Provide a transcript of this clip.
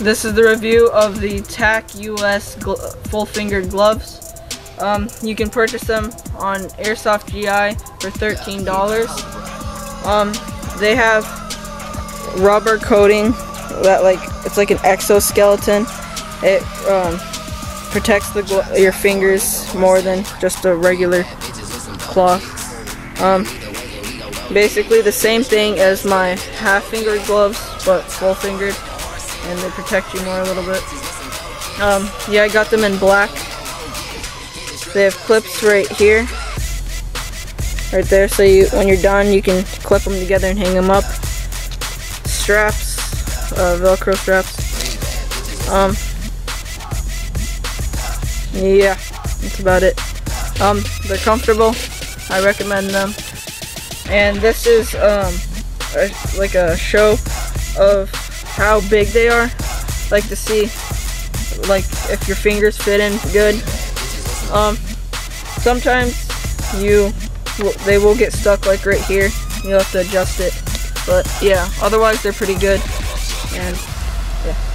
This is the review of the TAC US full finger gloves. You can purchase them on Airsoft GI for $13. They have rubber coating that it's like an exoskeleton. It protects your fingers more than just a regular cloth. Basically the same thing as my half-fingered gloves, but full-fingered, and they protect you more a little bit. Yeah, I got them in black. They have clips right here, right there, so when you're done you can clip them together and hang them up. Straps, Velcro straps. Yeah, that's about it. They're comfortable, I recommend them. And this is like a show of how big they are, like to see like if your fingers fit in good. Sometimes they will get stuck like right here, you'll have to adjust it, but yeah, otherwise they're pretty good. And yeah.